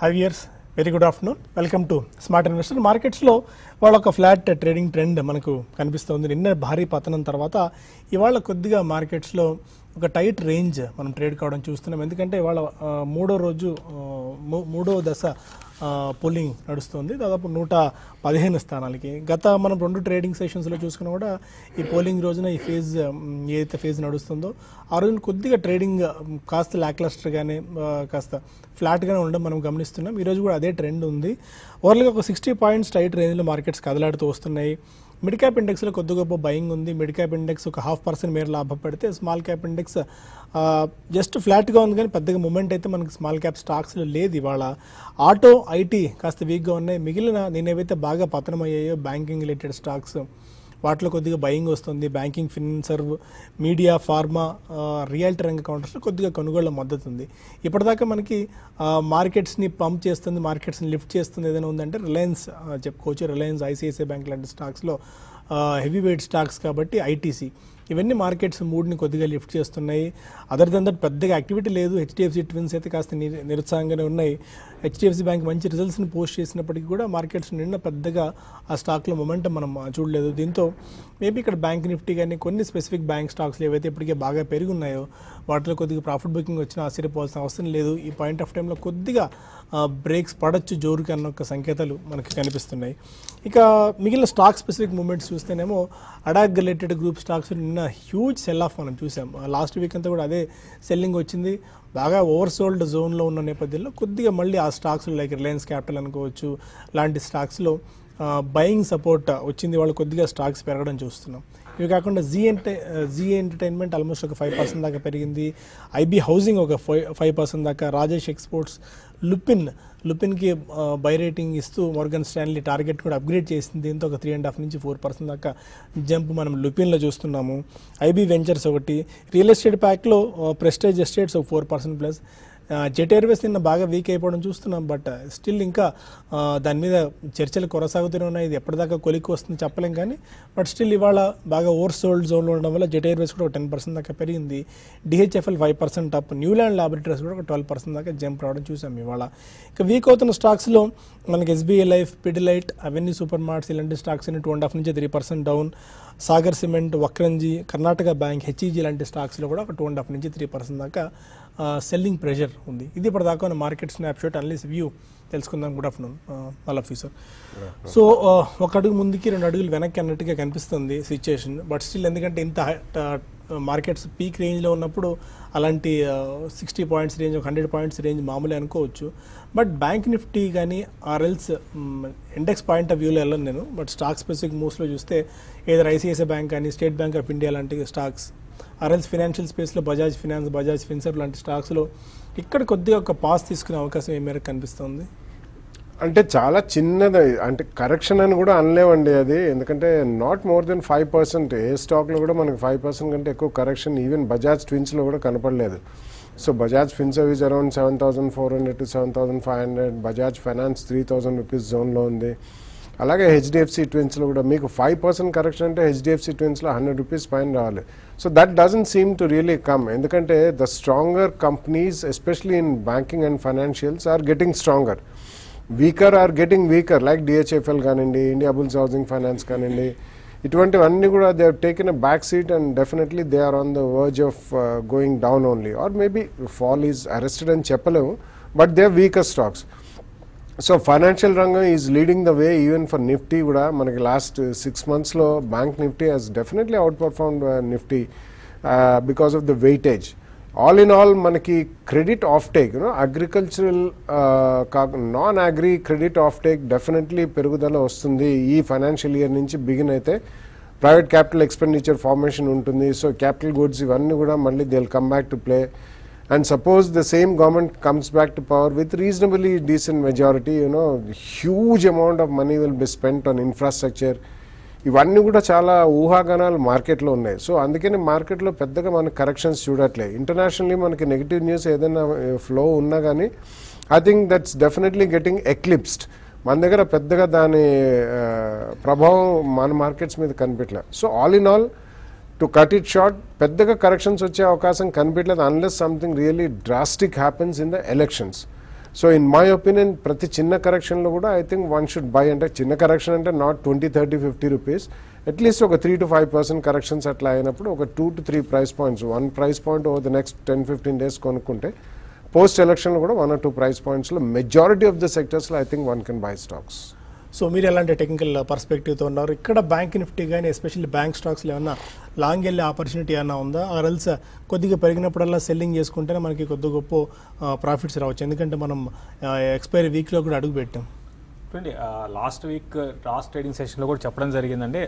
5 years. Very good afternoon. Welcome to Smart Investor. Markets low, while a flat trading trend manaku kanipisthundi. Ninna bhari patanam tarvata ivala koddiga markets low oka tight range మనం trade కావడం చూస్తున్నాం. ఎందుకంటే ఇవాళ మూడో దశ polling నడుస్తుంది. దాదాపు 115 స్థానాలకి గత మనం 2 ట్రేడింగ్ సెషన్స్లో చూసుకున్నా కూడా ఈ పోలింగ్ రోజున ఈ ఫేజ్ ఏదైతే ఫేజ్ నడుస్తుందో ఆ రోజున కొద్దిగా ట్రేడింగ్ కాస్త లాక్లస్టర్గానే కాస్త ఫ్లాట్గానే ఉండడం మనం గమనిస్తున్నాం. ఈరోజు కూడా అదే ట్రెండ్ ఉంది. ఓవరాల్గా ఒక 60 పాయింట్స్ టైట్ రేంజ్లో మార్కెట్స్ కదలాడుతూ వస్తున్నాయి. Mid cap index lo koddu goppa buying undi. Mid cap index oka 0.5% mere labha padithe small cap index just flat ga undi gaani peddaga movement aithe manaku small cap stocks lo ledhi ivala. Auto IT kaasta weak ga unnai. Migilina neenevaithe baga patanam ayyayo banking related stocks వాటిలో కొద్దిగా buying వస్తుంది. Banking, finserv, media, pharma, realty రంగ కౌంటర్స్లో కొద్దిగా కొనుగోళ్ల మద్దతు ఉంది. ఇప్పటిదాకా మనకి మార్కెట్స్ని పంప్ చేస్తుంది, మార్కెట్స్ని లిఫ్ట్ చేస్తుంది ఏదైనా ఉందంటే రిలయన్స్ చెప్పుకోవచ్చు. రిలయన్స్, ఐసిఐసిఐ బ్యాంక్ లాంటి స్టాక్స్లో హెవీ వెయిట్ స్టాక్స్ కాబట్టి ఐటీసీ ఇవన్నీ మార్కెట్స్ మూడ్ని కొద్దిగా లిఫ్ట్ చేస్తున్నాయి. అదర్ దెన్ దట్ పెద్దగా యాక్టివిటీ లేదు. హెచ్డిఎఫ్సి ట్విన్స్ అయితే కాస్త నిరుత్సాహంగానే ఉన్నాయి. హెచ్డిఎఫ్సి బ్యాంక్ మంచి రిజల్ట్స్ని పోస్ట్ చేసినప్పటికీ కూడా మార్కెట్స్ నిన్న పెద్దగా ఆ స్టాక్లో మొమెంటం మనం చూడలేదు. దీంతో మేబీ ఇక్కడ బ్యాంక్ నిఫ్టీ కానీ కొన్ని స్పెసిఫిక్ బ్యాంక్ స్టాక్స్లు ఏవైతే ఇప్పటికే బాగా పెరిగి ఉన్నాయో వాటిలో కొద్దిగా ప్రాఫిట్ బుకింగ్ వచ్చినా ఆశ్చర్యపోవాల్సిన అవసరం లేదు. ఈ పాయింట్ ఆఫ్ టైంలో కొద్దిగా బ్రేక్స్ పడచ్చు జోరుకి అన్న ఒక సంకేతాలు మనకి కనిపిస్తున్నాయి. ఇక మిగిలిన స్టాక్ స్పెసిఫిక్ మూమెంట్స్ చూస్తేనేమో అడాక్ రిలేటెడ్ గ్రూప్ స్టాక్స్ నిన్న హ్యూజ్ సెల్ ఆఫ్ మనం చూసాం. లాస్ట్ వీక్ అంతా కూడా అదే సెల్లింగ్ వచ్చింది. బాగా ఓవర్సోల్డ్ జోన్లో ఉన్న నేపథ్యంలో కొద్దిగా మళ్ళీ ఆ స్టాక్స్ లైక్ రిలయన్స్ క్యాపిటల్ అనుకోవచ్చు లాంటి స్టాక్స్లో బయింగ్ సపోర్ట్ వచ్చింది. వాళ్ళు కొద్దిగా స్టాక్స్ పెరగడం చూస్తున్నాం. ఇవి కాకుండా ZE ఎంటర్టైన్మెంట్ ఆల్మోస్ట్ ఒక 5% దాకా పెరిగింది. IB హౌసింగ్ ఒక 5% దాకా. రాజేష్ ఎక్స్పోర్ట్స్, లుపిన్కి బై రేటింగ్ ఇస్తూ మోర్గన్ స్టాన్లీ టార్గెట్ కూడా అప్గ్రేడ్ చేసింది. దీంతో ఒక 3.5 నుంచి 4% దాకా జంప్ మనం లుపిన్లో చూస్తున్నాము. IB వెంచర్స్ ఒకటి. రియల్ ఎస్టేట్ ప్యాక్లో ప్రెస్టేజ్ ఎస్టేట్స్ ఒక 4% ప్లస్. జెట్ ఎయిర్వేస్ నిన్న బాగా వీక్ అయిపోవడం చూస్తున్నాం. బట్ స్టిల్ ఇంకా దాని మీద చర్చలు కొనసాగుతూనే ఉన్నాయి. ఇది ఎప్పటిదాకా కొలిక్కి వస్తుందో చెప్పలేం కానీ బట్ స్టిల్ ఇవాళ బాగా ఓవర్సోల్డ్ జోన్లో ఉండడం వల్ల జెట్ ఎయిర్వేస్ కూడా 10% దాకా పెరిగింది. DHFL 5% up. న్యూలాండ్ లాబొరేటరీస్ కూడా ఒక 12% దాకా జంప్ రావడం చూసాం ఇవాళ. ఇక వీక్ అవుతున్న స్టాక్స్లో మనకి SBI life, Pidilite, Avenue supermarts ఇలాంటి స్టాక్స్ అన్ని 2.5 నుంచి 3% down. Sagar cement, Vakrangee, Karnataka bank, HEG లాంటి స్టాక్స్లో కూడా ఒక 2.5 నుంచి 3% దాకా సెల్లింగ్ ప్రెషర్ ఉంది. ఇది ఇప్పటిదాకా మార్కెట్ స్నాప్‌షాట్ అనలిస్ట్ వ్యూ తెలుసుకుందాం. Good afternoon all of you sir. So ఒక అడుగు ముందుకి 2 అడుగులు వెనక్కి అన్నట్టుగా కనిపిస్తుంది సిచ్యుయేషన్. బట్ స్టిల్ ఎందుకంటే ఇంత మార్కెట్స్ పీక్ రేంజ్లో ఉన్నప్పుడు అలాంటి 60 పాయింట్స్ రేంజ్, 100 పాయింట్స్ రేంజ్ మామూలే అనుకోవచ్చు. బట్ బ్యాంక్ నిఫ్టీ కానీ ఆర్ఎల్స్ ఇండెక్స్ పాయింట్ ఆఫ్ వ్యూలో వెళ్ళను నేను. బట్ స్టాక్ స్పెసిఫిక్ మూవ్స్లో చూస్తే ఏదైనా ICICI బ్యాంక్ కానీ, స్టేట్ బ్యాంక్ ఆఫ్ ఇండియా లాంటి స్టాక్స్, ఆర్ఎల్స్ ఫైనాన్షియల్ స్పేస్లో బజాజ్ ఫైనాన్స్, బజాజ్ ఫిన్సర్వ్ లాంటి స్టాక్స్లో ఇక్కడ కొద్దిగా ఒక పాస్ తీసుకునే అవకాశం ఏ మేరకు కనిపిస్తుంది? అంటే చాలా చిన్నది, అంటే కరెక్షన్ అని కూడా అనలేవండి అది. ఎందుకంటే నాట్ మోర్ దెన్ 5%. ఏ స్టాక్లో కూడా మనకు 5% కంటే ఎక్కువ కరెక్షన్ ఈవెన్ బజాజ్ ట్విన్స్లో కూడా కనపడలేదు. So Bajaj Finserv is around 7,400 to 7,500. Bajaj finance 3,000 rupees జోన్లో ఉంది. అలాగే HDFC ట్విన్స్లో కూడా మీకు 5% కరెక్షన్ అంటే HDFC ట్విన్స్లో 100 రూపీస్ పైన రావాలి. So that doesn't seem to really come. ఎందుకంటే the stronger companies especially in banking and financials are getting stronger, weaker are getting weaker. Like DHFL కానివ్వండి, ఇండియా బుల్స్ హౌసింగ్ ఫైనాన్స్ కానివ్వండి, ఇటువంటివన్నీ కూడా they have taken a back seat and definitely they are on the verge of going down only or maybe fall is arrested అని చెప్పలేము. But they are weaker stocks. So financial రంగం is leading the way even for Nifty కూడా. మనకి last 6 monthsలో bank Nifty has definitely outperformed Nifty because of the weightage. All in all మనకి credit offtake, you know agricultural non agri credit offtake definitely పెరుగుదల వస్తుంది ఈ financial year నుంచి. Begin అయితే private capital expenditure formation ఉంటుంది. So capital goods ఇవన్నీ కూడా మళ్ళీ they will come back to play. And suppose the same government comes back to power with reasonably decent majority, you know, huge amount of money will be spent on infrastructure. ఇవన్నీ కూడా చాలా ఊహాగానాలు మార్కెట్లో ఉన్నాయి. So అందుకని మార్కెట్లో పెద్దగా మనకు కరెక్షన్స్ చూడట్లేదు. ఇంటర్నేషనల్లీ మనకి నెగిటివ్ న్యూస్ ఏదైనా ఫ్లో ఉన్నా కానీ I think that's definitely getting eclipsed. మన దగ్గర పెద్దగా దాని ప్రభావం మన మార్కెట్స్ మీద కనిపించలేదు. So all in all to cut it short, పెద్దగా కరెక్షన్స్ వచ్చే అవకాశం కనిపించలేదు unless something really drastic happens in the elections. So in my opinion, prati chinna correction lo kuda I think one should buy. And a chinna correction ante not 20, 30, 50 rupees. At least oka 3 to 5% corrections atla ayinappudu oka 2 to 3 price points, one price point over the next 10-15 days konukunte. Post election lo kuda 1 or 2 price points lo majority of the sectors lo I think one can buy stocks. So meer elanti technical perspective tho unnaru ikkada bank nifty gaine especially bank stocks lo anna long elle opportunity anna unda or else kodiga periginappudu selling chestuntene manaki koddu goppo profits raavachchu endukante manam expiry week lo kuda adugu pettam. Last week last trading session lo kuda cheppadam jarigindandi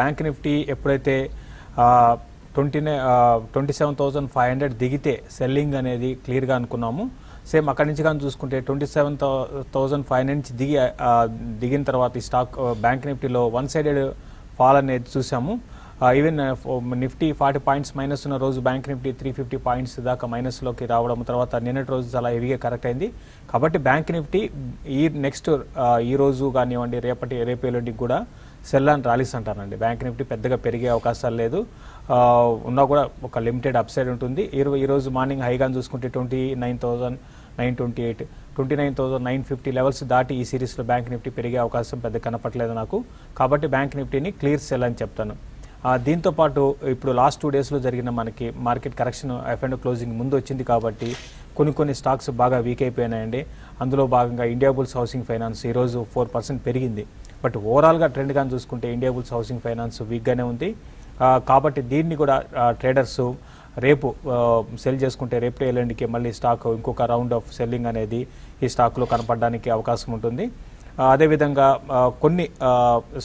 bank nifty eppudaithe 27500 digite selling anedi clear ga anukunnamo. Same అక్కడి నుంచి కానీ చూసుకుంటే 27,500 నుంచి దిగిన తర్వాత ఈ stock bank నిఫ్టీలో one sided fall అనేది చూసాము. ఈవెన్ నిఫ్టీ 40 పాయింట్స్ మైనస్ ఉన్న రోజు బ్యాంక్ నిఫ్టీ 350 పాయింట్స్ దాకా మైనస్లోకి రావడం తర్వాత నిన్నటి రోజు చాలా హెవీగా కరెక్ట్ అయింది. కాబట్టి బ్యాంక్ నిఫ్టీ ఈ నెక్స్ట్ ఈ రోజు కానివ్వండి రేపు ఎల్లుండికి కూడా సెల్ అండ్ ర్యాలీస్ అంటారండి. బ్యాంక్ నిఫ్టీ పెద్దగా పెరిగే అవకాశాలు లేదు, ఉన్నా కూడా ఒక లిమిటెడ్ అప్సైడ్ ఉంటుంది. ఈరోజు మార్నింగ్ హైగా చూసుకుంటే 29,928, 29,950 లెవెల్స్ దాటి ఈ సిరీస్లో బ్యాంక్ నిఫ్టీ పెరిగే అవకాశం పెద్ద కనపట్లేదు నాకు. కాబట్టి బ్యాంక్ నిఫ్టీని క్లియర్ సెల్ అని చెప్తాను. దీంతోపాటు ఇప్పుడు లాస్ట్ 2 డేస్లో జరిగిన మనకి మార్కెట్ కరెక్షన్ ఎఫ్ఎండ్ క్లోజింగ్ ముందు వచ్చింది కాబట్టి కొన్ని స్టాక్స్ బాగా వీక్ అయిపోయినాయండి. అందులో భాగంగా ఇండియా బుల్స్ హౌసింగ్ ఫైనాన్స్ ఈరోజు 4% పెరిగింది. బట్ ఓవరాల్గా ట్రెండ్ కానీ చూసుకుంటే ఇండియా బుల్స్ హౌసింగ్ ఫైనాన్స్ వీక్గానే ఉంది. కాబట్టి దీన్ని కూడా ట్రేడర్స్ రేపు సెల్ చేసుకుంటే రేపు ఎల్లుండికి మళ్ళీ స్టాక్ ఇంకొక రౌండ్ ఆఫ్ సెల్లింగ్ అనేది ఈ స్టాక్లో కనపడడానికి అవకాశం ఉంటుంది. అదేవిధంగా కొన్ని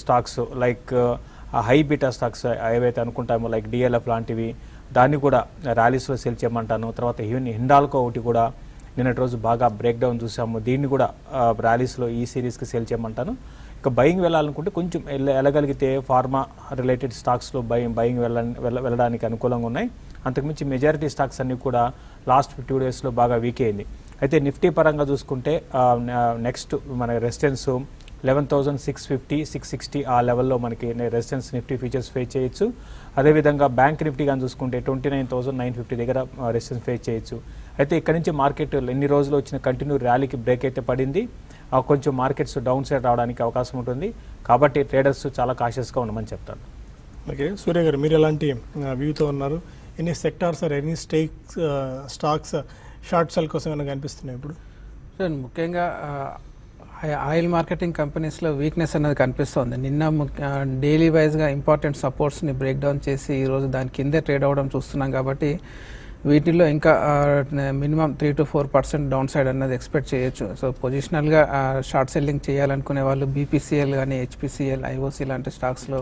stocks like high beta stocks ఏవైతే అనుకుంటామో లైక్ డిఎల్ఎఫ్ లాంటివి దాన్ని కూడా ర్యాలీస్లో సెల్ చేయమంటాను. తర్వాత ఈవెన్ హిండాల్కో ఒకటి కూడా నిన్నటి రోజు బాగా బ్రేక్డౌన్ చూసాము, దీన్ని కూడా ర్యాలీస్లో ఈ సిరీస్కి సెల్ చేయమంటాను. ఇక బయింగ్ వెళ్ళాలనుకుంటే కొంచెం వెళ్ళగలిగితే ఫార్మా రిలేటెడ్ స్టాక్స్లో బయింగ్ వెళ్ళడానికి అనుకూలంగా ఉన్నాయి. అంతకుమించి మెజారిటీ స్టాక్స్ అన్నీ కూడా లాస్ట్ 2 డేస్లో బాగా వీక్ అయింది. అయితే నిఫ్టీ పరంగా చూసుకుంటే నెక్స్ట్ మన రెసిస్టెన్స్ 11,650, 660 ఆ లెవెల్లో మనకి రెసిస్టెన్స్ నిఫ్టీ ఫీచర్స్ ఫేస్ చేయొచ్చు. అదేవిధంగా బ్యాంక్ నిఫ్టీ కానీ చూసుకుంటే 29,950 దగ్గర రెసిస్టెన్స్ ఫేస్ చేయొచ్చు. అయితే ఇక్కడ నుంచి మార్కెట్ ఎన్ని రోజులు వచ్చిన కంటిన్యూ ర్యాలీకి బ్రేక్ అయితే పడింది. కొంచెం మార్కెట్స్ డౌన్ సైడ్ రావడానికి అవకాశం ఉంటుంది. కాబట్టి ట్రేడర్స్ చాలా కాషియస్గా ఉండమని చెప్తాను. ఓకే సూర్య గారు, మీరు ఎలాంటి వ్యూతో ఉన్నారు? ఎన్ని సెక్టార్స్ ఆర్ ఎన్ని స్టాక్స్ షార్ట్ సెల్ కోసం ఏమైనా కనిపిస్తున్నాయి ఇప్పుడు? ముఖ్యంగా ఆయిల్ మార్కెటింగ్ కంపెనీస్లో వీక్నెస్ అనేది కనిపిస్తుంది. నిన్న డైలీ వైజ్గా ఇంపార్టెంట్ సపోర్ట్స్ని బ్రేక్డౌన్ చేసి ఈరోజు దాని కిందే ట్రేడ్ అవ్వడం చూస్తున్నాం. కాబట్టి వీటిల్లో ఇంకా మినిమం 3 to 4% డౌన్ సైడ్ అన్నది ఎక్స్పెక్ట్ చేయొచ్చు. సో పొజిషనల్గా షార్ట్ సెల్లింగ్ చేయాలనుకునే వాళ్ళు బీపీసీఎల్ కానీ హెచ్పిసిఎల్ ఐఓసి లాంటి స్టాక్స్లో,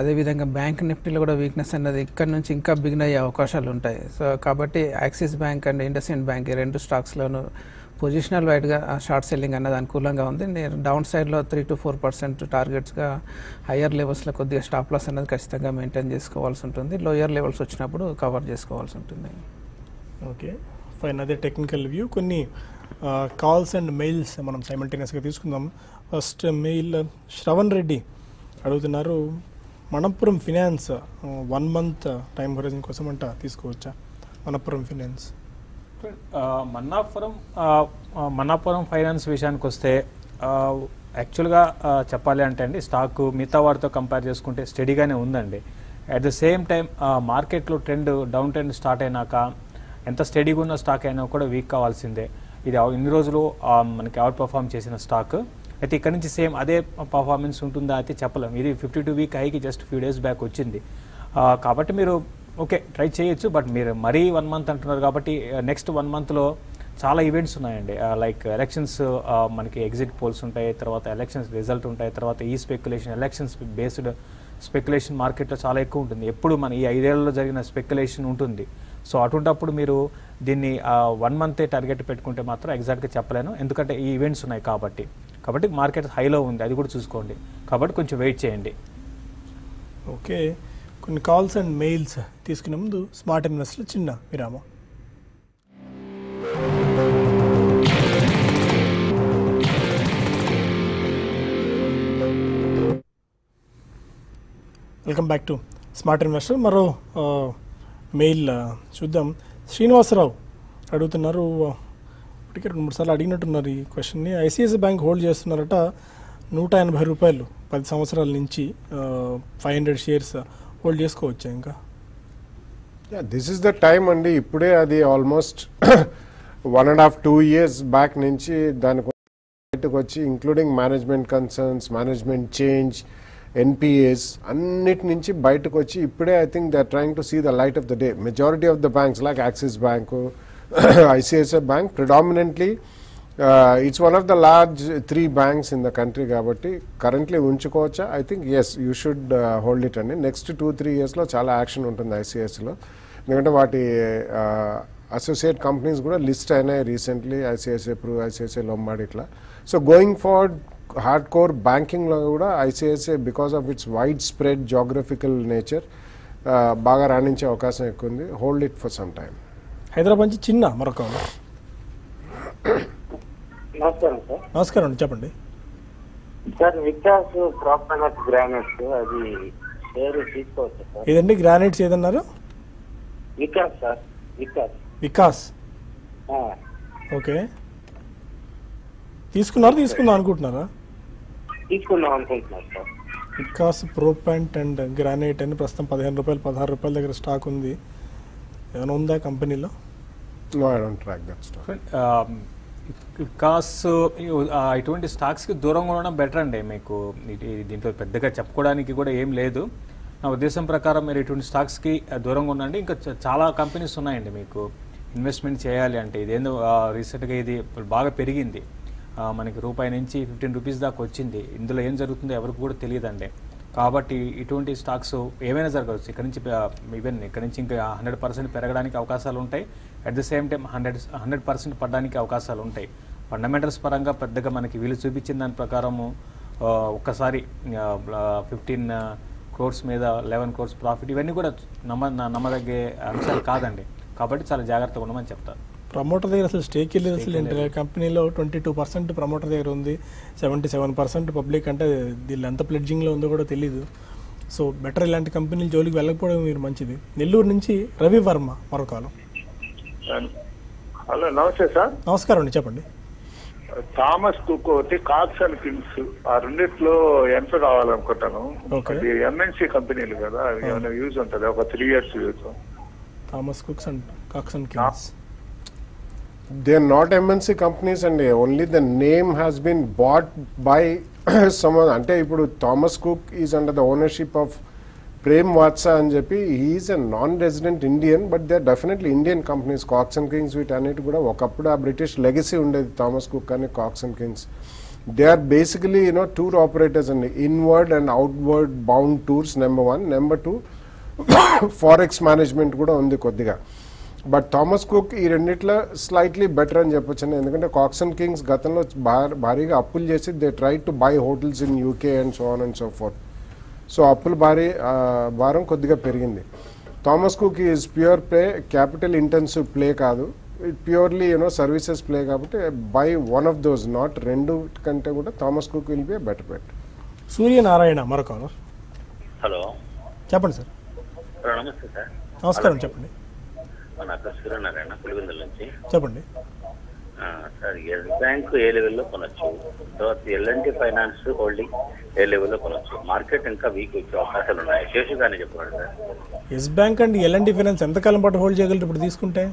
అదేవిధంగా బ్యాంక్ నిఫ్టీలో కూడా వీక్నెస్ అన్నది ఇక్కడ నుంచి ఇంకా బిగిన్ అయ్యే అవకాశాలు ఉంటాయి. సో కాబట్టి Axis bank and IndusInd bank ఈ 2 స్టాక్స్లోనూ పొజిషనల్ వైడ్గా షార్ట్ సెల్లింగ్ అన్నది అనుకూలంగా ఉంది. నేను డౌన్ సైడ్లో 3 to 4% టార్గెట్స్గా హయ్యర్ లెవెల్స్లో కొద్దిగా స్టాప్ లాస్ అనేది ఖచ్చితంగా మెయింటైన్ చేసుకోవాల్సి ఉంటుంది. లోయర్ లెవెల్స్ వచ్చినప్పుడు కవర్ చేసుకోవాల్సి ఉంటుంది. ఓకే ఫైన్, అదే టెక్నికల్ వ్యూ. కొన్ని కాల్స్ అండ్ మెయిల్స్ మనం సైమల్టేనియస్గా తీసుకుందాం. ఫస్ట్ మెయిల్ శ్రవణ్ రెడ్డి అడుగుతున్నారు, Manappuram finance 1 month time horizon కోసం అంట తీసుకోవచ్చా? మణప్పురం ఫినాన్స్ మన్నాపురం ఫైనాన్స్ విషయానికి వస్తే యాక్చువల్గా చెప్పాలి అంటే అండి స్టాకు మిగతా వారితో కంపేర్ చేసుకుంటే స్టడీగానే ఉందండి. అట్ ద సేమ్ టైం మార్కెట్లో డౌన్ ట్రెండ్ స్టార్ట్ అయినాక ఎంత స్టడీగా ఉన్న స్టాక్ అయినా కూడా వీక్ కావాల్సిందే. ఇది ఇన్ని రోజులు మనకి అవుట్ పర్ఫామ్ చేసిన స్టాక్. అయితే ఇక్కడ నుంచి సేమ్ అదే పర్ఫార్మెన్స్ ఉంటుందా అయితే చెప్పలేం. ఇది 52 వీక్ హైకి జస్ట్ ఫ్యూ డేస్ బ్యాక్ వచ్చింది. కాబట్టి మీరు ఓకే ట్రై చేయొచ్చు. బట్ మీరు మరీ 1 month అంటున్నారు కాబట్టి నెక్స్ట్ 1 monthలో చాలా ఈవెంట్స్ ఉన్నాయండి. లైక్ ఎలక్షన్స్, మనకి ఎగ్జిట్ పోల్స్ ఉంటాయి, తర్వాత ఎలక్షన్స్ రిజల్ట్ ఉంటాయి, తర్వాత ఈ స్పెక్యులేషన్ ఎలక్షన్స్ బేస్డ్ స్పెక్యులేషన్ మార్కెట్లో చాలా ఎక్కువ ఉంటుంది. ఎప్పుడు మన ఈ 5 ఏళ్లలో జరిగిన స్పెక్యులేషన్ ఉంటుంది. సో అటువంటప్పుడు మీరు దీన్ని 1 month టార్గెట్ పెట్టుకుంటే మాత్రం ఎగ్జాక్ట్గా చెప్పలేను, ఎందుకంటే ఈ ఈవెంట్స్ ఉన్నాయి కాబట్టి మార్కెట్ హైలో ఉంది, అది కూడా చూసుకోండి. కాబట్టి కొంచెం వెయిట్ చేయండి. ఓకే కొన్ని కాల్స్ అండ్ మెయిల్స్ తీసుకునే ముందు స్మార్ట్ ఇన్వెస్ట్లు చిన్న విరామం. Welcome back to smart investor. మరో మెయిల్ చూద్దాం. శ్రీనివాసరావు అడుగుతున్నారు, ఇప్పటికే రెండు మూడు సార్లు అడిగినట్టున్నారు ఈ క్వశ్చన్ని. ఐసిఐసిఐ బ్యాంక్ హోల్డ్ చేస్తున్నారట ₹180 10 సంవత్సరాల నుంచి 500 shares హోల్డ్ చేసుకోవచ్చు ఇంకా. దిస్ ఈస్ ద టైం అండి. ఇప్పుడే అది ఆల్మోస్ట్ 1.5-2 years బ్యాక్ నుంచి దానికి వచ్చి including management concerns, management change, NPAs అన్నిటి నుంచి బయటకు వచ్చి ఇప్పుడే I think they are trying to see the light of the day. Majority of the banks like Axis bank, ICICI Bank predominantly, it's one of the large 3 banks in the country. Kabatti currently unchukovacha, I think yes, you should hold it. And next 2-3 years lo chala action untundi ICICI lo, endukante vaati associate companies kuda list ayina recently, ICICI Pru, ICICI Lombard itla. So going forward hardcore banking lo kuda ICICI, because of its widespread geographical nature, baga raninche avakasam ekkundi. Hold it for some time. Hyderabad నుంచి చిన్న మరొక నమస్కారం అండి, చెప్పండి sir. Vikas property granites అది share తీసుకోవచ్చు sir. ఏదండి granites ఏదన్నారు? Vikas sir, Vikas okay. తీసుకుందాం అనుకుంటున్నారా? తీసుకుందాం అనుకుంటున్నారు sir. Vikas proppant and granite అని ప్రస్తుతం ₹15, ₹16 దగ్గర స్టాక్ ఉంది. ఏమైనా ఉందా కంపెనీలో? కాసు ఇటువంటి స్టాక్స్కి దూరంగా ఉండడం బెటర్ అండి. మీకు దీంట్లో పెద్దగా చెప్పుకోవడానికి కూడా ఏం లేదు. నా ఉద్దేశం ప్రకారం మీరు ఇటువంటి స్టాక్స్కి దూరంగా ఉండండి. ఇంకా చాలా కంపెనీస్ ఉన్నాయండి మీకు ఇన్వెస్ట్మెంట్ చేయాలి అంటే. ఇదేందో రీసెంట్గా ఇది బాగా పెరిగింది, మనకి రూపాయి నుంచి ₹15 దాకా వచ్చింది. ఇందులో ఏం జరుగుతుందో ఎవరికి కూడా తెలియదండి. కాబట్టి ఇటువంటి స్టాక్స్ ఏమైనా జరగవచ్చు. ఇక్కడ నుంచి ఈవెన్ ఇక్కడ నుంచి ఇంకా 100% పెరగడానికి అవకాశాలు ఉంటాయి. అట్ ద సేమ్ టైం 100% పడడానికి అవకాశాలు ఉంటాయి. ఫండమెంటల్స్ పరంగా పెద్దగా మనకి వీలు చూపించిన దాని ప్రకారము ఒక్కసారి 15 crores మీద 11 crores ప్రాఫిట్, ఇవన్నీ కూడా నమ్మదగే అంశాలు కాదండి. కాబట్టి చాలా జాగ్రత్తగా ఉండమని చెప్తారు. ప్రమోటర్ దగ్గర అసలు స్టేక్ వెళ్ళేది అసలు ఏంటి? కంపెనీలో 22% ప్రమోటర్ దగ్గర ఉంది, 77% పబ్లిక్. అంటే దీని ఎంత ప్లెడ్జింగ్లో ఉందో కూడా తెలీదు. సో బెటర్ ఇలాంటి కంపెనీలు జోలికి వెళ్ళకపోవడం మీరు మంచిది. నెల్లూరు నుంచి రవివర్మ మరొకాలం. హలో నమస్తే సార్. నమస్కారం అండి, చెప్పండి. థామస్ కుక్ ఒకటి, కాక్స్ అండ్ కింగ్స్, ఆ రెండిట్లో ఎంటర్ కావాలనుకుంటాను. అది ఎంఎన్సీ కంపెనీలు కదా, ఏమైనా యూజ్ ఉంటుంది ఒక 3 years use? Thomas Cooks and Cox and Kings, they are not MNC companies and only the name has been bought by someone. Ante ipudu Thomas Cook is under the ownership of Prem Watsa and JP. He is a non-resident Indian, but they are definitely Indian companies. Cox and Kings with Anit kuda okappudu a British legacy undedi. Thomas Cook and Cox and Kings, they are basically, you know, tour operators and inward and outward bound tours, number 1, number 2 forex management kuda undi kodiga. But Thomas Cook ఈ రెండిట్లో slightly better అని చెప్పొచ్చు. ఎందుకంటే Cox and Kings గతంలో భారీగా అప్పులు చేసి they try to buy hotels in UK and so on and so forth. So అప్పులు భారం కొద్దిగా పెరిగింది. Thomas Cook is pure play, capital intensive play కాదు, ప్యూర్లీ యూనో సర్వీసెస్ ప్లే. కాబట్టి by one of those, not రెండు కంటే కూడా Thomas Cook will be better bet. Suryanarayana మరొక. హలో చెప్పండి సార్. నమస్తే సార్. నమస్కారం, చెప్పండి. నాకు సూర్యనారాయణ పులివెందుల నుంచి. చెప్పండి సార్. ఎస్ బ్యాంక్ ఏ లెవెల్లో కొనొచ్చు? తర్వాత ఎల్ఎన్టీ ఫైనాన్స్ హోల్డింగ్ ఏ లెవెల్లో కొనొచ్చు? మార్కెట్ ఇంకా వీక్ వచ్చే అవకాశాలు ఉన్నాయి, శేషుగానే చెప్పండి sir. Yes bank and L&T finance ఎంతకాలం పాటు హోల్డ్ చేయగలరు? ఇప్పుడు తీసుకుంటే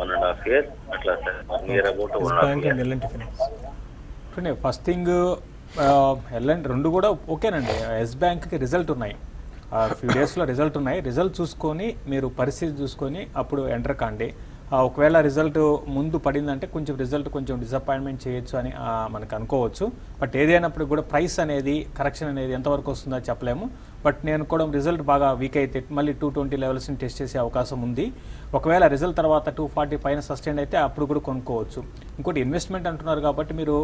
1.5 years అట్లా సార్. ఫస్ట్ థింగ్ ఎల్ఎన్ రెండు కూడా ఓకేనండి. ఎస్ బ్యాంక్కి రిజల్ట్ ఉన్నాయి, ఫ్యూ డేస్లో రిజల్ట్ ఉన్నాయి. రిజల్ట్ చూసుకొని మీరు పరిస్థితి చూసుకొని అప్పుడు ఎంటర్ కాండి. ఒకవేళ రిజల్ట్ ముందు పడిందంటే కొంచెం రిజల్ట్ కొంచెం డిసప్పాయింట్మెంట్ చేయొచ్చు అని మనకు అనుకోవచ్చు. బట్ ఏదైనప్పుడు కూడా ప్రైస్ అనేది కరెక్షన్ అనేది ఎంతవరకు వస్తుందో చెప్పలేము. బట్ నేను కూడా రిజల్ట్ బాగా వీక్ అయితే మళ్ళీ 220 లెవెల్స్ని టెస్ట్ చేసే అవకాశం ఉంది. ఒకవేళ రిజల్ట్ తర్వాత 240 పైన సస్టైన్ అయితే అప్పుడు కూడా కొనుక్కోవచ్చు. ఇంకోటి ఇన్వెస్ట్మెంట్ అంటున్నారు కాబట్టి మీరు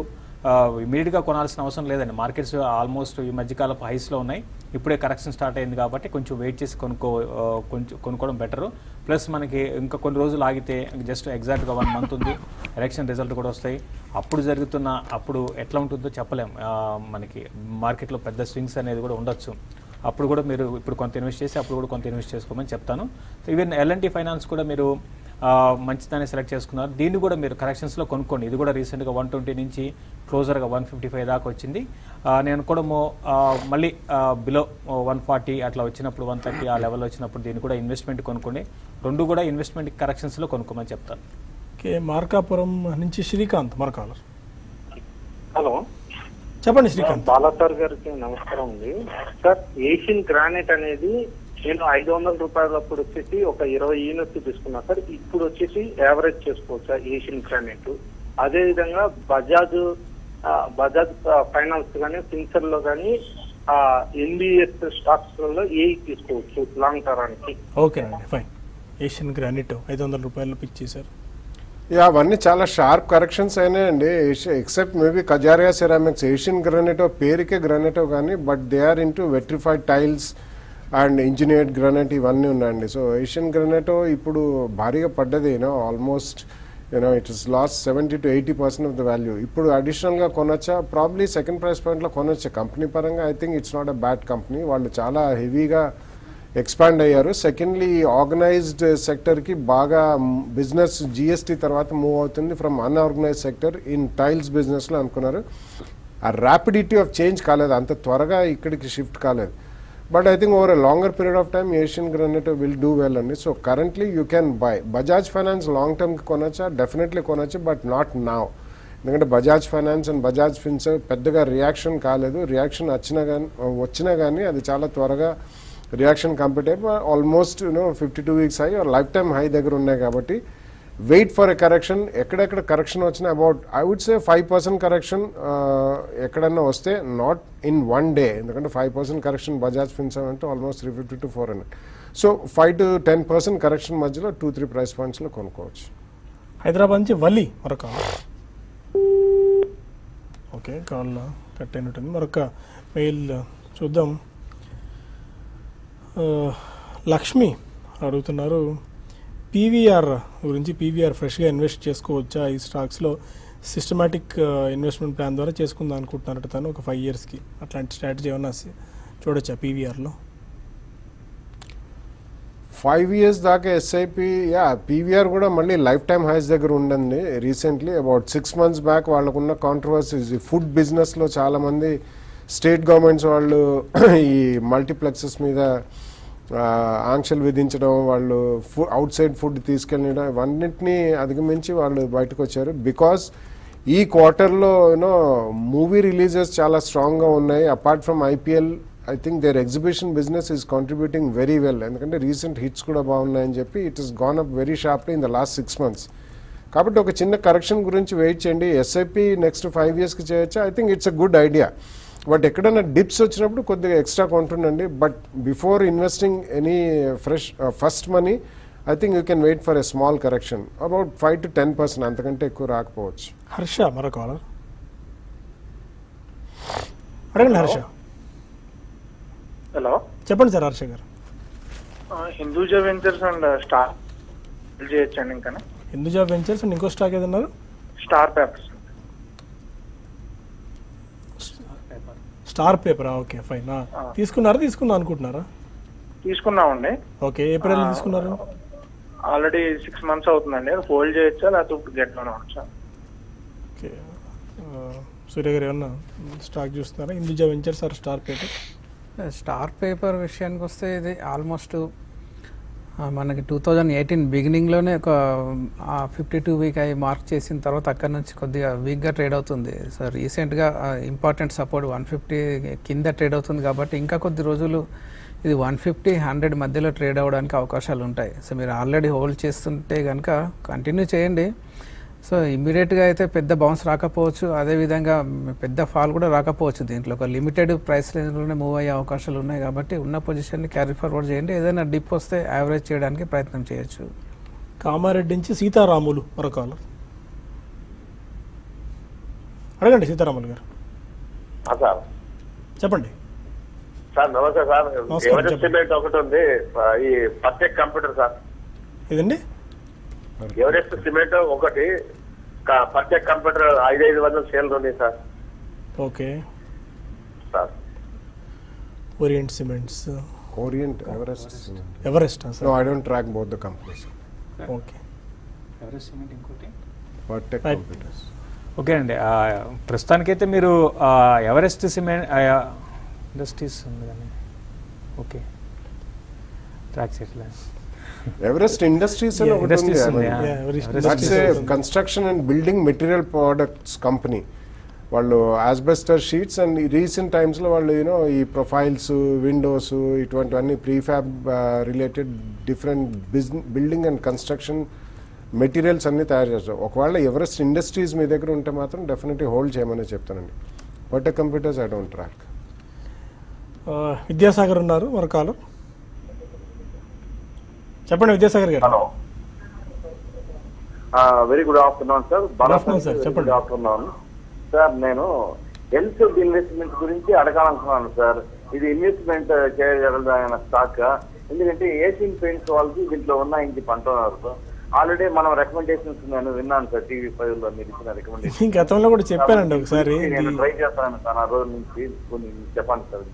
ఇమీడియట్గా కొనాల్సిన అవసరం లేదండి. మార్కెట్స్ ఆల్మోస్ట్ ఈ మధ్యకాలపు హైస్లో ఉన్నాయి, ఇప్పుడే కరెక్షన్ స్టార్ట్ అయింది కాబట్టి కొంచెం వెయిట్ చేసి కొనుక్కోవడం బెటరు. ప్లస్ మనకి ఇంకా కొన్ని రోజులు ఆగితే జస్ట్ ఎగ్జాక్ట్గా 1 month ఉంది, ఎలక్షన్ రిజల్ట్ కూడా వస్తాయి. అప్పుడు అప్పుడు ఎట్లా ఉంటుందో చెప్పలేము. మనకి మార్కెట్లో పెద్ద స్వింగ్స్ అనేది కూడా ఉండొచ్చు. అప్పుడు కూడా మీరు ఇప్పుడు కొంత ఇన్వెస్ట్ చేసి అప్పుడు కూడా కొంత ఇన్వెస్ట్ చేసుకోమని చెప్తాను. ఈవెన్ ఎల్ఎన్టీ ఫైనాన్స్ కూడా మీరు మంచిదాన్ని సెలెక్ట్ చేసుకున్నారు. దీన్ని కూడా మీరు కరెక్షన్స్లో కొనుక్కోండి. ఇది కూడా రీసెంట్గా 120 నుంచి క్లోజర్గా 155 దాకా వచ్చింది. నేను అనుకోవడము మళ్ళీ బిలో 140 అట్లా వచ్చినప్పుడు 130 ఆ లెవెల్ వచ్చినప్పుడు దీన్ని కూడా ఇన్వెస్ట్మెంట్ కొనుక్కోండి. రెండు కూడా ఇన్వెస్ట్మెంట్ కరెక్షన్స్లో కొనుక్కోమని చెప్తాను. ఓకే, మార్కాపురం నుంచి శ్రీకాంత్ మార్కాలర్. హలో, చెప్పండి శ్రీకాంత్. బాలా సార్ గారికి నమస్కారం అండి. సార్, ఏషియన్ గ్రానైట్ అనేది నేను ₹500 వచ్చేసి ఒక 20 యూనిట్స్ తీసుకున్నా సార్. ఇప్పుడు వచ్చేసి యావరేజ్ చేసుకోవచ్చు సార్ ఏషియన్ గ్రానైట్. అదేవిధంగా బజాజ్ ఫైనాన్స్ కానీ ఫిన్సర్ లో కానీ ఎన్బిఎస్ స్టాక్స్ లో ఏ తీసుకోవచ్చు లాంగ్ టర్మ్కి? ఓకే అండి, ఫైన్. ఏషియన్ గ్రానైట్ ₹500 పిక్ చేశారు. అవన్నీ చాలా షార్ప్ కరెక్షన్స్ అయినాయండి, except maybe Kajaria ceramics. Asian Granito పేరుకే గ్రానైటో కానీ but they are in to vitrified tiles and engineered granite ఇవన్నీ ఉన్నాయండి. సో ఏషియన్ గ్రానైటో ఇప్పుడు భారీగా పడ్డది, you know almost you know it is lost 70 to 80% of the value. ఇప్పుడు అడిషనల్గా కొనొచ్చా? ప్రాబ్లీ సెకండ్ ప్రైస్ పాయింట్లో కొనొచ్చా. కంపెనీ పరంగా I think it's not a bad company, వాళ్ళు చాలా హెవీగా ఎక్స్పాండ్ అయ్యారు. సెకండ్లీ, ఆర్గనైజ్డ్ సెక్టర్కి బాగా బిజినెస్ జిఎస్టీ తర్వాత మూవ్ అవుతుంది from unorganised sector in tiles బిజినెస్లో అనుకున్నారు. ఆ ర్యాపిడిటీ ఆఫ్ చేంజ్ కాలేదు, అంత త్వరగా ఇక్కడికి షిఫ్ట్ కాలేదు. But I think over a longer period of time Asian granite will do well అండి. So currently you can buy. Bajaj finance long టర్మ్కి కొనొచ్చా? డెఫినెట్లీ కొనొచ్చు, బట్ నాట్ నౌ. ఎందుకంటే Bajaj finance and Bajaj Finserv పెద్దగా రియాక్షన్ కాలేదు. రియాక్షన్ వచ్చినా కానీ అది చాలా త్వరగా reaction company almost you know 52 weeks high or life time high దగ్గర ఉన్నాయి. కాబట్టి వెయిట్ ఫర్ ఎ కరెక్షన్. ఎక్కడెక్కడ కరెక్షన్ వచ్చినా about I would say 5% correction ఎక్కడన్నా వస్తే, నాట్ ఇన్ వన్ డే. ఎందుకంటే 5% కరెక్షన్ బజాజ్ ఫిన్సర్ అంటే almost 350 to 400. So 5 to 10% correction మధ్యలో 2-3 ప్రైస్ పాయింట్స్లో కొనుక్కోవచ్చు. హైదరాబాద్ నుంచి వల్లి మరొక ఓకే కాల్ కట్ అయినట్టుంది. మరొక మెయిల్ చూద్దాం. లక్ష్మి అడుగుతున్నారు పీవీఆర్ గురించి. పీవీఆర్ ఫ్రెష్గా ఇన్వెస్ట్ చేసుకోవచ్చా ఈ స్టాక్స్లో? సిస్టమాటిక్ ఇన్వెస్ట్మెంట్ ప్లాన్ ద్వారా చేసుకుందాం అనుకుంటున్నారట తను, ఒక 5 yearsకి. అట్లాంటి స్ట్రాటజీ ఏమన్నా చూడొచ్చా పీవీఆర్లో? 5 years దాకా ఎస్ఐపి. యా, పీవీఆర్ కూడా మళ్ళీ లైఫ్ టైమ్ హైస్ దగ్గర ఉండండి. రీసెంట్లీ అబౌట్ 6 months బ్యాక్ వాళ్ళకున్న కాంట్రవర్సీస్, ఫుడ్ బిజినెస్లో చాలామంది స్టేట్ గవర్నమెంట్స్ వాళ్ళు ఈ మల్టీప్లెక్సెస్ మీద ఆంక్షలు విధించడం, వాళ్ళు అవుట్ సైడ్ ఫుడ్ తీసుకెళ్ళడం, ఇవన్నింటినీ అధిగమించి వాళ్ళు బయటకు వచ్చారు. బికాస్ ఈ క్వార్టర్లో యూనో మూవీ రిలీజెస్ చాలా స్ట్రాంగ్గా ఉన్నాయి. Apart from IPL I think there exhibition business is contributing very well. ఎందుకంటే రీసెంట్ హిట్స్ కూడా బాగున్నాయని చెప్పి it is gone up very sharply in the last 6 months. కాబట్టి ఒక చిన్న కరెక్షన్ గురించి వెయిట్ చేయండి. ఎస్ఐపి నెక్స్ట్ 5 yearsకి చేయొచ్చు. I think it's a good idea. But ఎక్కడైనా డిప్స్ వచ్చినప్పుడు కొద్దిగా ఎక్స్ట్రా కొంటుండండి. But before investing any first money I think you can wait for a small correction about 5 to 10%, అంతకంటే ఎక్కువ రాకపోవచ్చు. హర్ష మరొక అడగండి. హర్ష, హలో, చెప్పండి సార్. హర్ష గారు, హిందూజా వెంచర్స్ అండ్ స్టార్ చేయొచ్చండి. ఇంకా హిందూజా వెంచర్స్ అండ్ ఇంకో స్టాక్ ఏదన్నారు? Star papers, star paper. Okay, fine. తీసుకున్నారా? తీసుకున్నామండి. ఓకే, ఏప్రిల్ తీసుకున్నారు. ఆల్రెడీ 6 months అవుతుందండి. హోల్డ్ చేయొచ్చా లేకపోతే గెట్ లోన్ అవచ్చా? ఓకే, సూర్య గారు ఏమన్నా స్టాక్ చూస్తున్నారా? Hinduja ventures or star paper? Star paper విషయానికి వస్తే ఇది ఆల్మోస్ట్ మనకి 2018 బిగినింగ్లోనే ఒక 52 week అయి మార్క్ చేసిన తర్వాత అక్కడ నుంచి కొద్దిగా వీక్గా ట్రేడ్ అవుతుంది సార్. రీసెంట్గా ఇంపార్టెంట్ సపోర్ట్ 150 కింద ట్రేడ్ అవుతుంది. కాబట్టి ఇంకా కొద్ది రోజులు ఇది 150-100 మధ్యలో ట్రేడ్ అవ్వడానికి అవకాశాలు ఉంటాయి. సో మీరు ఆల్రెడీ హోల్డ్ చేస్తుంటే కనుక కంటిన్యూ చేయండి. సో ఇమ్మీడియట్గా అయితే పెద్ద బౌన్స్ రాకపోవచ్చు, అదేవిధంగా పెద్ద ఫాల్ కూడా రాకపోవచ్చు. దీంట్లో ఒక లిమిటెడ్ ప్రైస్ రేంజ్లోనే మూవ్ అయ్యే అవకాశాలు ఉన్నాయి. కాబట్టి ఉన్న పొజిషన్ని క్యారీ ఫార్వర్డ్ చేయండి. ఏదైనా డిప్ వస్తే యావరేజ్ చేయడానికి ప్రయత్నం చేయొచ్చు. కామారెడ్డి నుంచి సీతారాములు మరొకరు అడగండి. సీతారాములు గారు, చెప్పండి సార్. నమస్తే సార్. ఎవరెస్ట్ సిమెంట్ ఒకటి ఉంది, ఈ పర్ఫెక్ట్ కంప్యూటర్ సార్. ఇదండి ఎవరెస్ట్ సిమెంట్ ఒకటి, పర్ఫెక్ట్ కంప్యూటర్ 5,500 షేర్లు ఉన్నాయి sir. Okay sir. Orient cements, Orient Everest. Everest sir. No, I don't track both the companies. Okay, Everest Cement inquiry. What tech competitors? Okay and prasthanikaithe meeru Everest Cement Industries okay. Tracks it less. Everest Industries and that's a construction and building material products company. Well, asbestos sheets and recent times lo well, you know profiles, windows, it went any prefab related different business building and construction materials and okala Everest Industries me దగ్గర ఉంటే మాత్రం definitely hold చేయమనే చెప్తానండి. But computers I don't track. Vidyasagar unnaru varakalu. Chappandi Vidyasagar garu. Hello. Very good afternoon sir. Good afternoon sir. Chappandi afternoon. Sir, Neno, LCB investment gurinchi adagalananu sir. Idi investment cheyagalana stock. Endukante Asian Paints vallu dintlo unna inki pantunnaru sir. Already మనం recommendations నేను విన్నాను sir TV5 లో మీరు ఇచ్చిన recommendation ఇంకా గతంలో కూడా చెప్పానండి ఒకసారి నేను ట్రై చేస్తాను సార్ ఆ రోజు నుంచి చెప్పండి సార్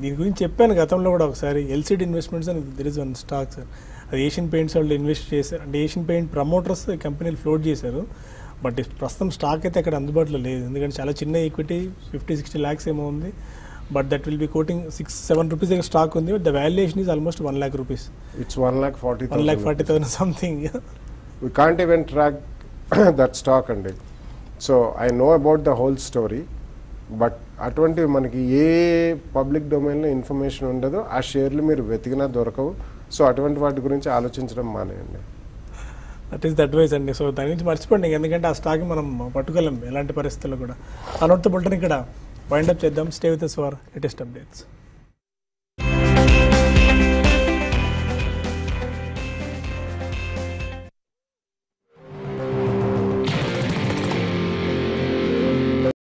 దీని గురించి చెప్పాను గతంలో కూడా ఒకసారి ఎల్సిడి ఇన్వెస్ట్మెంట్స్ అని there is one stock sir అది ఏషియన్ పెయింట్స్ వాళ్ళు ఇన్వెస్ట్ చేశారు అంటే ఏషియన్ పెయింట్ ప్రమోటర్స్ కంపెనీలు ఫ్లోట్ చేశారు బట్ ప్రస్తుతం స్టాక్ అయితే అక్కడ అందుబాటులో లేదు ఎందుకంటే చాలా చిన్న ఈక్విటీ 50-60 lakhs ఏమో ఉంది but that will be quoting 6-7 rupees a stock on the valuation is almost 1 lakh rupees. It's 1 lakh 40,000 something. Yeah. We can't even track that stock and it. So I know about the whole story, but at one time manaki ye public domain lo information undado aa share lu meeru vetigina dorakavu so atvanti vaati gurinchi aalochinchadam maaneyandi. That is the advice and so dani nunchi marchipandi endukante aa stock manam pattukolam elanti paristhithilo kuda anotha bulletin ikkada wind up cheddam. Stay with us for latest updates.